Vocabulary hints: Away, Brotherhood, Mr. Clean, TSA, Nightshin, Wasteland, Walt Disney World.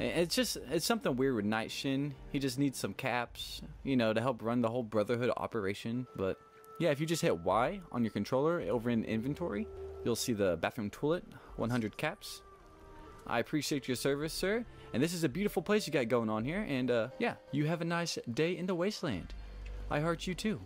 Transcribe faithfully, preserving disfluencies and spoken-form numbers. It's just, it's something weird with Nightshin. He just needs some caps, you know, to help run the whole Brotherhood operation. But yeah, if you just hit Y on your controller over in inventory, you'll see the bathroom toilet, one hundred caps. I appreciate your service, sir. And this is a beautiful place you got going on here. And uh, yeah, you have a nice day in the Wasteland. I heart you too.